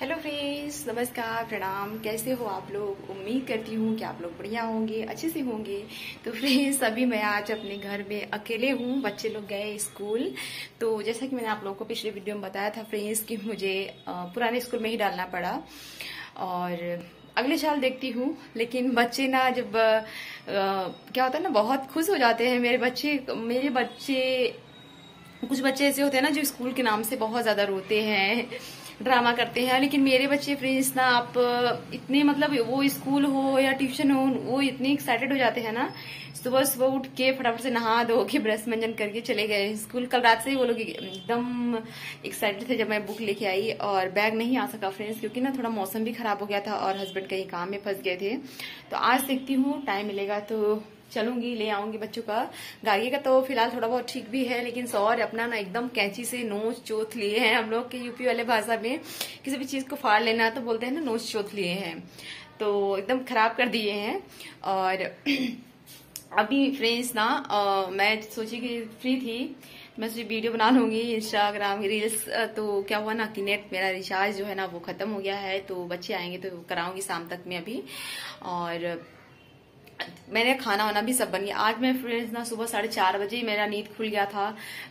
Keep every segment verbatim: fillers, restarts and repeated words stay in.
Hello friends, नमस्कार, प्रणाम। कैसे हो आप लोग? उम्मीद करती हूँ कि आप लोग बढ़िया होंगे, अच्छे से होंगे। तो फ्रेंड्स, अभी मैं आज अपने घर में अकेले हूँ, बच्चे लोग गए स्कूल। तो जैसा कि मैंने आप लोगों को पिछले वीडियो में बताया था फ्रेंड्स कि मुझे पुराने स्कूल में ही डालना पड़ा और अगले साल देखती हूँ। लेकिन बच्चे ना जब आ, क्या होता है ना, बहुत खुश हो जाते हैं मेरे बच्चे। मेरे बच्चे कुछ बच्चे ऐसे होते हैं ना जो स्कूल के नाम से बहुत ज्यादा रोते हैं, ड्रामा करते हैं। लेकिन मेरे बच्चे फ्रेंड्स ना, आप इतने मतलब वो स्कूल हो या ट्यूशन हो, वो इतने एक्साइटेड हो जाते हैं ना, सुबह सुबह उठ के फटाफट से नहा धो के ब्रश मंजन करके चले गए स्कूल। कल रात से ही वो लोग एकदम एक्साइटेड थे जब मैं बुक लेके आई, और बैग नहीं आ सका फ्रेंड्स क्योंकि ना थोड़ा मौसम भी खराब हो गया था और हस्बैंड कहीं काम में फंस गए थे। तो आज देखती हूँ टाइम मिलेगा तो चलूंगी, ले आऊंगी बच्चों का। गाड़ी का तो फिलहाल थोड़ा बहुत ठीक भी है, लेकिन सौर अपना ना एकदम कैंची से नोच चोथ लिए हैं। हम लोग के यूपी वाले भाषा में किसी भी चीज को फाड़ लेना तो बोलते हैं ना नोच चोथ लिए हैं, तो एकदम खराब कर दिए हैं। और अभी फ्रेंड्स ना आ, मैं सोची कि फ्री थी, मैं सोची वीडियो बना लूंगी इंस्टाग्राम रील्स। तो क्या हुआ ना कि नेट मेरा रिचार्ज जो है ना वो खत्म हो गया है, तो बच्चे आएंगे तो कराऊंगी शाम तक में अभी। और मैंने खाना वाना भी सब बन गया। आज मैं फ्रेंड्स ना सुबह साढ़े चार बजे ही मेरा नींद खुल गया था।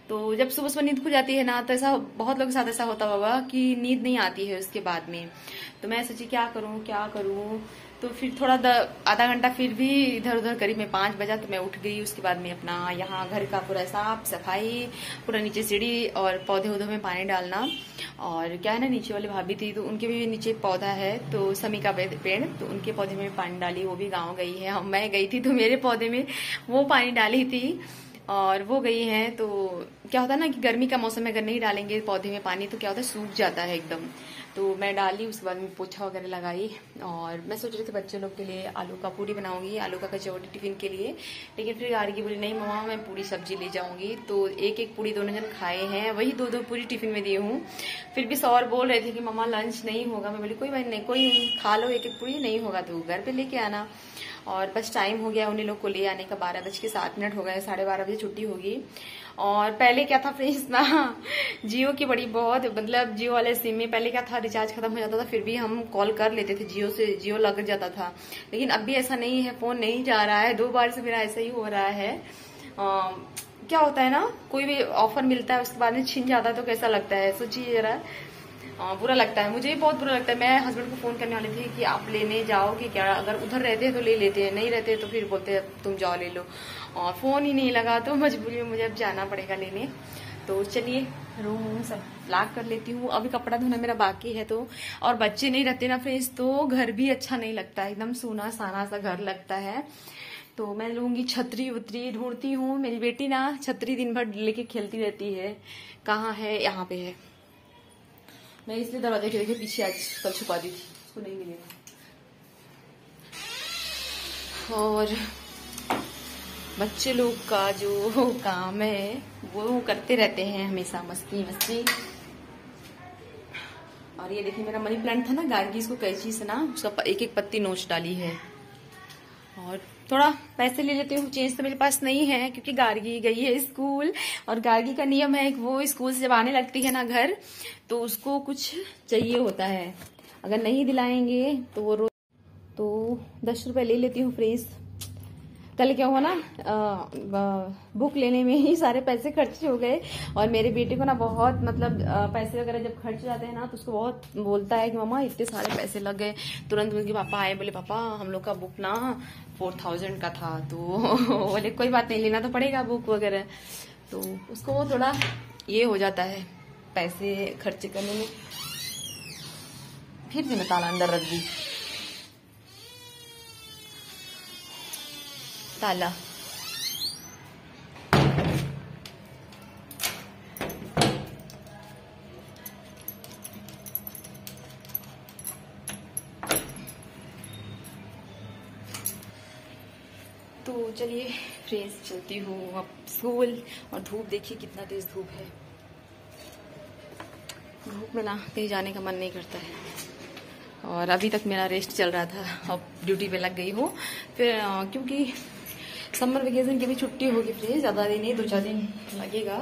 तो जब सुबह सुबह नींद खुल जाती है ना तो ऐसा बहुत लोग के साथ ऐसा होता होगा कि नींद नहीं आती है उसके बाद में। तो मैं सोची क्या करूं क्या करूं, तो फिर थोड़ा आधा घंटा फिर भी इधर उधर, करीब में पाँच बजा तो मैं उठ गई। उसके बाद में अपना यहाँ घर का पूरा साफ सफाई, पूरा नीचे सीढ़ी और पौधे उधों में पानी डालना। और क्या है ना, नीचे वाले भाभी थी तो उनके भी नीचे पौधा है, तो समी का पेड़, तो उनके पौधे में पानी डाली। वो भी गाँव गई है, मैं गई थी तो मेरे पौधे में वो पानी डाली थी और वो गई है। तो क्या होता है ना कि गर्मी का मौसम है, अगर नहीं डालेंगे पौधे में पानी तो क्या होता है सूख जाता है एकदम। तो मैं डाली, उसके बाद में पोछा वगैरह लगाई। और मैं सोच रही थी बच्चों लोग के लिए आलू का पूरी बनाऊंगी, आलू का कचौड़ी टिफिन के लिए। लेकिन फिर गार्गी बोली नहीं मम्मा मैं पूरी सब्जी ले जाऊंगी, तो एक एक पूरी दोनों जन खाए हैं, वही दो दो पूरी टिफिन में दिए हूँ। फिर भी सौर बोल रहे थे कि मम्मा लंच नहीं होगा, मैं बोली कोई बात नहीं, कोई खा लो एक एक पूरी, नहीं होगा तो घर पर लेके आना। और बस टाइम हो गया उन्हीं लोग को ले आने का, बारह बज के सात मिनट हो गए, साढ़े बारह बजे छुट्टी होगी। और पहले क्या था फ्रेंड्स ना, जियो की बड़ी बहुत मतलब जियो वाले सिम में पहले क्या था, रिचार्ज खत्म हो जाता था फिर भी हम कॉल कर लेते थे, जियो से जियो लग जाता था। लेकिन अब भी ऐसा नहीं है, फोन नहीं जा रहा है, दो बार से मेरा ऐसा ही हो रहा है। आ, क्या होता है ना, कोई भी ऑफर मिलता है उसके बाद में छिन जाता है तो कैसा लगता है, सोचिए जरा, बुरा लगता है, मुझे भी बहुत बुरा लगता है। मैं हस्बैंड को फोन करने वाली थी कि आप लेने जाओ कि क्या, अगर उधर रहते हैं तो ले लेते हैं, नहीं रहते तो फिर बोलते हैं तुम जाओ ले लो। और फोन ही नहीं लगा तो मजबूरी में मुझे अब जाना पड़ेगा लेने। तो चलिए रूम सब लाग कर लेती हूँ, अभी कपड़ा धोना मेरा बाकी है। तो और बच्चे नहीं रहते ना फ्रेंड्स तो घर भी अच्छा नहीं लगता, एकदम सूना साना सा घर लगता है। तो मैं लूंगी छतरी उतरी, ढूंढती हूँ। मेरी बेटी ना छतरी दिन भर लेके खेलती रहती है, कहाँ है, यहाँ पे है। मैं इसलिए दरवाजे के देखे पीछे आज कल छुपा दी थी, उसको नहीं मिलेगा। और बच्चे लोग का जो काम है वो करते रहते हैं हमेशा, मस्ती मस्ती। और ये देखिए मेरा मनी प्लांट था ना, गार्गी इसको कैंची से ना उसका एक एक पत्ती नोच डाली है। और थोड़ा पैसे ले लेती हूँ, चेंज तो मेरे पास नहीं है क्योंकि गार्गी गई है स्कूल। और गार्गी का नियम है कि वो स्कूल से जब आने लगती है ना घर तो उसको कुछ चाहिए होता है, अगर नहीं दिलाएंगे तो वो रोज। तो दस रुपये ले लेती हूँ फ्रेंड्स। कल क्या हुआ ना, बुक लेने में ही सारे पैसे खर्च हो गए। और मेरे बेटे को ना बहुत मतलब पैसे वगैरह जब खर्च जाते हैं ना तो उसको बहुत बोलता है कि मम्मा इतने सारे पैसे लग गए। तुरंत उनके पापा आए, बोले पापा हम लोग का बुक ना फोर थाउजेंड का था, तो बोले कोई बात नहीं लेना तो पड़ेगा बुक वगैरह। तो उसको वो थोड़ा ये हो जाता है पैसे खर्च करने में। फिर मैंने ताला अंदर रख दी, ताला। तो चलिए फ्रेंड्स चलती हूँ अब स्कूल। और धूप देखिए कितना तेज धूप है, धूप में ना कहीं जाने का मन नहीं करता है। और अभी तक मेरा रेस्ट चल रहा था, अब ड्यूटी पे लग गई हूँ फिर, क्योंकि समर वेकेशन की भी छुट्टी होगी फ्रेंड्स, ज़्यादा दिन नहीं, दो चार दिन लगेगा।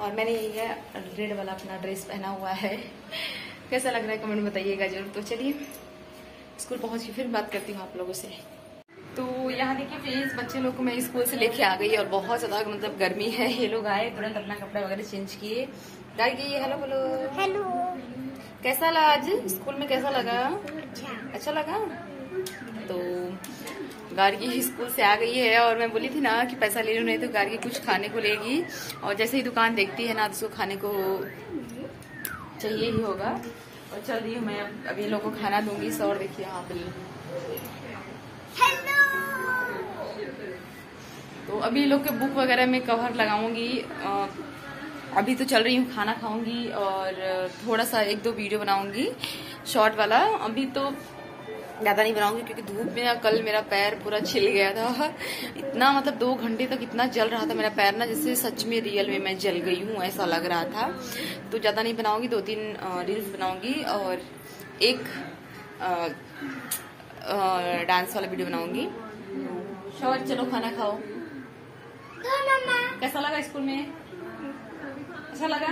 और मैंने ये रेड वाला अपना ड्रेस पहना हुआ है कैसा लग रहा है कमेंट बताइएगा जरूर। तो चलिए स्कूल पहुँच के फिर बात करती हूँ आप लोगों से। तो यहाँ देखिए प्लीज बच्चे लोग को मैं स्कूल से लेके आ गई और बहुत ज्यादा मतलब गर्मी है। ये लोग आए तुरंत अपना कपड़ा वगैरह चेंज किए डाल के। हेलो बोलो। हेलो कैसा लगा आज स्कूल में, कैसा लगा? अच्छा, अच्छा लगा। तो गार्गी स्कूल से आ गई है और मैं बोली थी ना कि पैसा ले लो नहीं तो गार्गी कुछ खाने को लेगी और जैसे ही दुकान देखती है ना उसको खाने को चाहिए ही होगा। और चल रही हूँ मैं अब इन लोगों को खाना दूंगी। और देखिए यहाँ पे तो अभी लोग के बुक वगैरह में कवर लगाऊंगी। अभी तो चल रही हूँ खाना खाऊंगी और थोड़ा सा एक दो वीडियो बनाऊंगी शॉर्ट वाला। अभी तो ज़्यादा नहीं बनाऊंगी क्योंकि धूप में कल मेरा पैर पूरा छिल गया था। इतना मतलब दो घंटे तक इतना जल रहा था मेरा पैर ना, जैसे सच में रियल में मैं जल गई हूँ ऐसा लग रहा था। तो ज़्यादा नहीं बनाऊंगी, दो तीन रील्स बनाऊंगी और एक डांस वाला वीडियो बनाऊंगी शॉर्ट। चलो खाना खाओ। कैसा लगा स्कूल में? अच्छा लगा?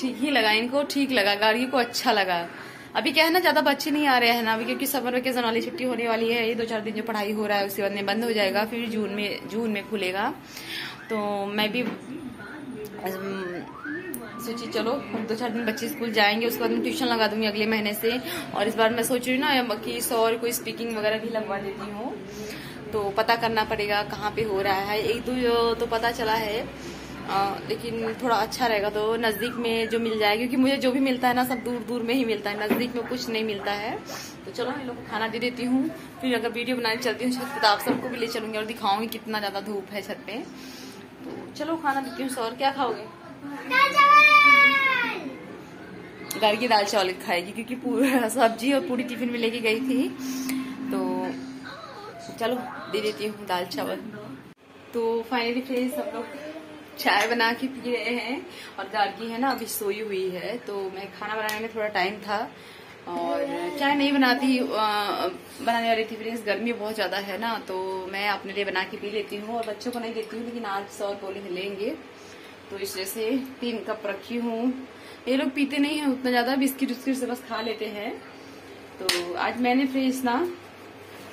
ठीक ही लगा इनको, ठीक लगा गार्गी को, अच्छा लगा। अभी क्या है ना ज्यादा बच्चे नहीं आ रहे हैं ना अभी क्योंकि समर वेकेशन वाली छुट्टी होने वाली है। ये दो चार दिन जो पढ़ाई हो रहा है उसके बाद में बंद हो जाएगा, फिर जून में जून में खुलेगा। तो मैं भी सोची चलो दो चार दिन बच्चे स्कूल जाएंगे उसके बाद मैं ट्यूशन लगा दूंगी अगले महीने से। और इस बार मैं सोच रही हूँ ना कि सौर को स्पीकिंग वगैरह भी लगवा देती हूँ। तो पता करना पड़ेगा कहाँ पे हो रहा है। एक दो तो पता चला है आ, लेकिन थोड़ा अच्छा रहेगा तो नज़दीक में जो मिल जाएगा क्योंकि मुझे जो भी मिलता है ना सब दूर दूर में ही मिलता है, नज़दीक में कुछ नहीं मिलता है। तो चलो मैं लोग को खाना दे देती हूँ फिर अगर वीडियो बनाने चलती हूँ छत पे तो आप सबको भी ले चलूँगी और दिखाऊँगी कितना ज़्यादा धूप है छत पे। तो चलो खाना देती हूँ। सौर क्या खाओगे? घर की दाल चावल खाएगी क्योंकि पूरा सब्जी और पूरी टिफिन में लेके गई थी। तो चलो दे देती हूँ दाल चावल। तो फाइनली फ्रेंड्स सब लोग चाय बना के पी रहे हैं और गार्गी है ना अभी सोई हुई है। तो मैं खाना बनाने में थोड़ा टाइम था और चाय नहीं बनाती बनाने वाली थी फ्रेंड्स। गर्मी बहुत ज़्यादा है ना तो मैं अपने लिए बना के पी लेती हूँ और बच्चों को नहीं देती हूँ। लेकिन आज सौ बोले लेंगे तो इस वजह से तीन कप रखी हूँ। ये लोग पीते नहीं हैं उतना ज़्यादा, बिस्किट उस्किट से बस खा लेते हैं। तो आज मैंने फ्रेंड्स ना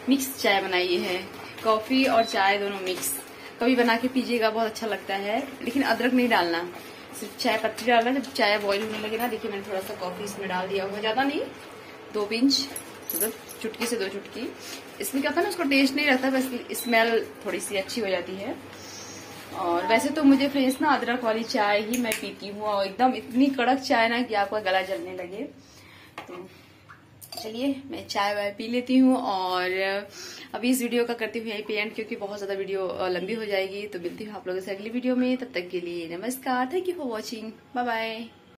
मिक्स चाय बनाई है, कॉफ़ी और चाय दोनों मिक्स। कभी बना के पीजिएगा बहुत अच्छा लगता है। लेकिन अदरक नहीं डालना, सिर्फ चाय पत्ती डालना। जब चाय बॉईल होने लगे ना देखिए मैंने थोड़ा सा कॉफ़ी इसमें डाल दिया हुआ, ज़्यादा नहीं, दो पिंच मतलब तो चुटकी से दो चुटकी। इसमें क्या था ना उसको टेस्ट नहीं रहता, बस स्मेल थोड़ी सी अच्छी हो जाती है। और वैसे तो मुझे फ्रेंड्स ना अदरक वाली चाय ही मैं पीती हूँ और एकदम इतनी कड़क चाय ना कि आपका गला जलने लगे। तो चलिए मैं चाय वाय पी लेती हूँ और अभी इस वीडियो का करती हूँ यहीं पे एंड क्योंकि बहुत ज़्यादा वीडियो लंबी हो जाएगी। तो मिलती हूँ आप लोगों से अगली वीडियो में, तब तक के लिए नमस्कार। Thank you for watching, bye bye.